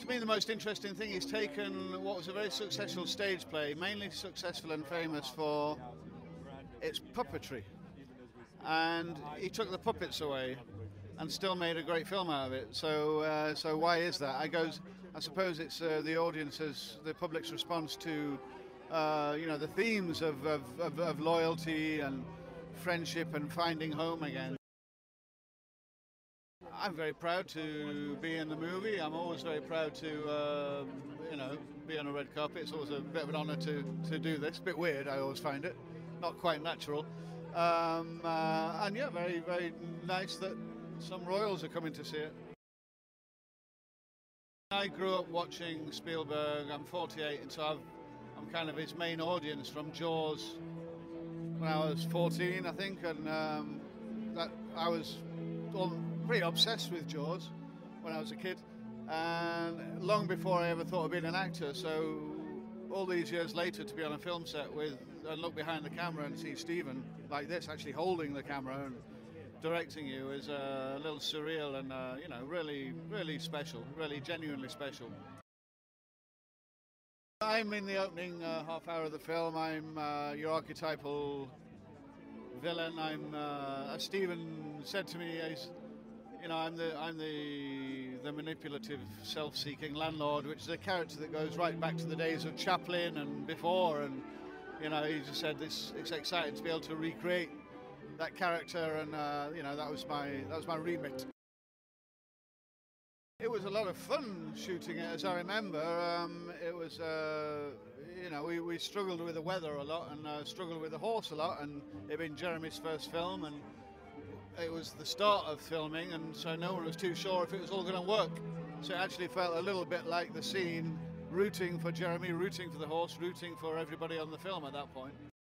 To me, the most interesting thing, he's taken what was a very successful stage play, mainly successful and famous for its puppetry, and he took the puppets away and still made a great film out of it. So so why is that? I suppose it's the audience's, the public's response to you know, the themes of loyalty and friendship and finding home again. I'm very proud to be in the movie. I'm always very proud to you know, be on a red carpet. It's always a bit of an honor to do this. A bit weird, I always find it. Not quite natural. And yeah, very, very nice that some royals are coming to see it. I grew up watching Spielberg. I'm 48, and so I'm kind of his main audience from Jaws when I was 14, I think, and that I was pretty obsessed with Jaws when I was a kid, and long before I ever thought of being an actor. So all these years later, to be on a film set with and look behind the camera and see Steven like this, actually holding the camera and directing you, is a little surreal and you know, really, really special, really genuinely special. I'm in the opening half hour of the film. I'm your archetypal villain. I'm, as Steven said to me, you know, I'm the manipulative, self-seeking landlord, which is a character that goes right back to the days of Chaplin and before. And you know, he just said it's exciting to be able to recreate that character, and you know, that was my remit. It was a lot of fun shooting it, as I remember. It was you know, we struggled with the weather a lot, and struggled with the horse a lot, and it'd been Jeremy's first film, and it was the start of filming, and so no one was too sure if it was all going to work. So it actually felt a little bit like the scene, rooting for Jeremy, rooting for the horse, rooting for everybody on the film at that point.